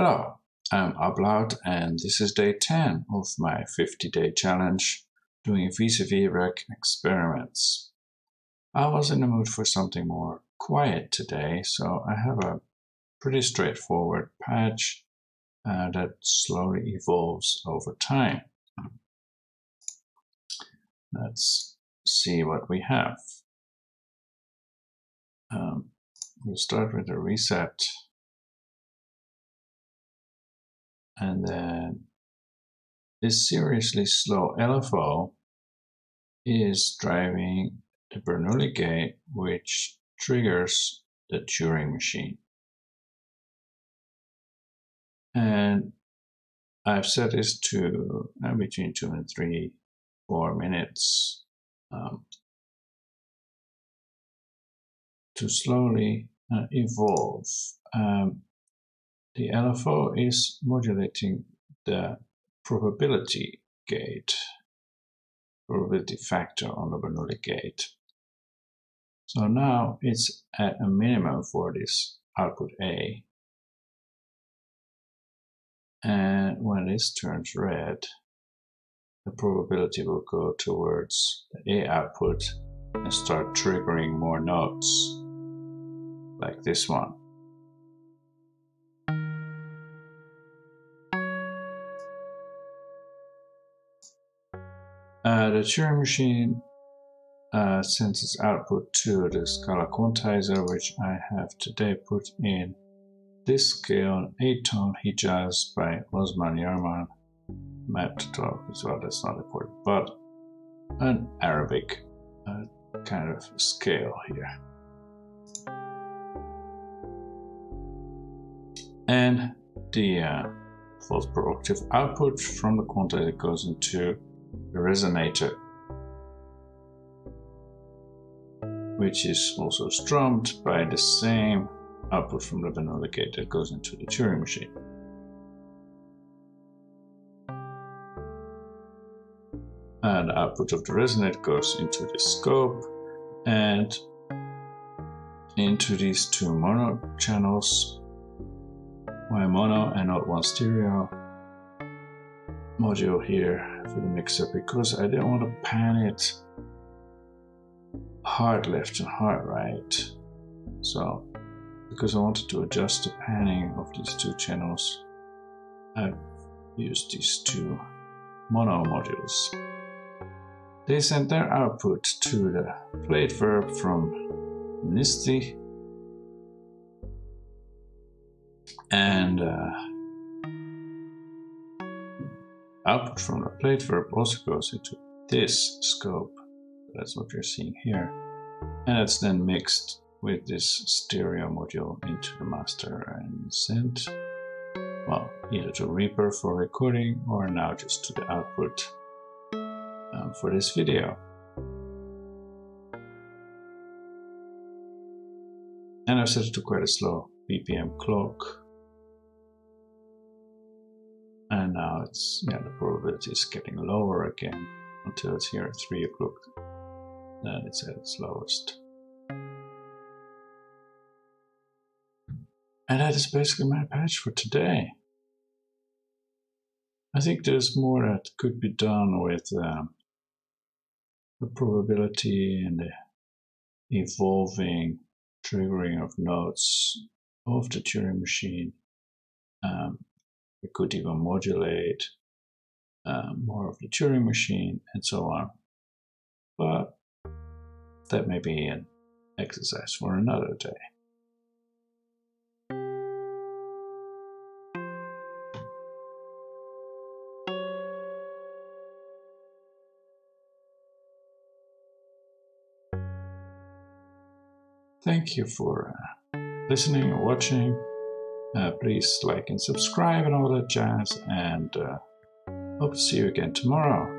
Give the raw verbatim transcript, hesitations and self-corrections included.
Hello, I'm Ablaut and this is day ten of my fifty day challenge doing V C V Rack experiments. I was in the mood for something more quiet today, so I have a pretty straightforward patch uh, that slowly evolves over time. Let's see what we have. Um, we'll start with a reset. And then this seriously slow L F O is driving the Bernoulli gate, which triggers the Turing machine. And I've set this to uh, between two and three, four minutes um, to slowly uh, evolve. Um, The L F O is modulating the probability gate, probability factor on the Bernoulli gate. So now it's at a minimum for this output A. And when this turns red, the probability will go towards the A output and start triggering more nodes, like this one. Uh, the Turing machine uh, sends its output to the Scala quantizer, which I have today put in this scale, eight tone Hijaz by Osman Yarman, mapped to twelve as well, that's not important, but an Arabic uh, kind of scale here. And the uh, volts per octave output from the quantizer goes into the resonator, which is also strummed by the same output from the Bernoulli gate that goes into the Turing machine. And the output of the resonator goes into the scope and into these two mono channels, one mono and not one stereo module here for the mixer, because I didn't want to pan it hard left and hard right. So because I wanted to adjust the panning of these two channels, I've used these two mono modules. They sent their output to the plate verb from Nisti, and uh, output from the plate verb also goes into this scope. That's what you're seeing here. And it's then mixed with this stereo module into the master and sent, well, either to Reaper for recording or now just to the output um, for this video. And I've set it to quite a slow B P M clock. And now it's, yeah, the probability is getting lower again until it's here at three o'clock. Then it's at its lowest. And that is basically my patch for today. I think there's more that could be done with um, the probability and the evolving triggering of nodes of the Turing machine. Um, We could even modulate uh, more of the Turing machine and so on. But that may be an exercise for another day. Thank you for uh, listening and watching. Uh, please like and subscribe and all that jazz, and uh, hope to see you again tomorrow.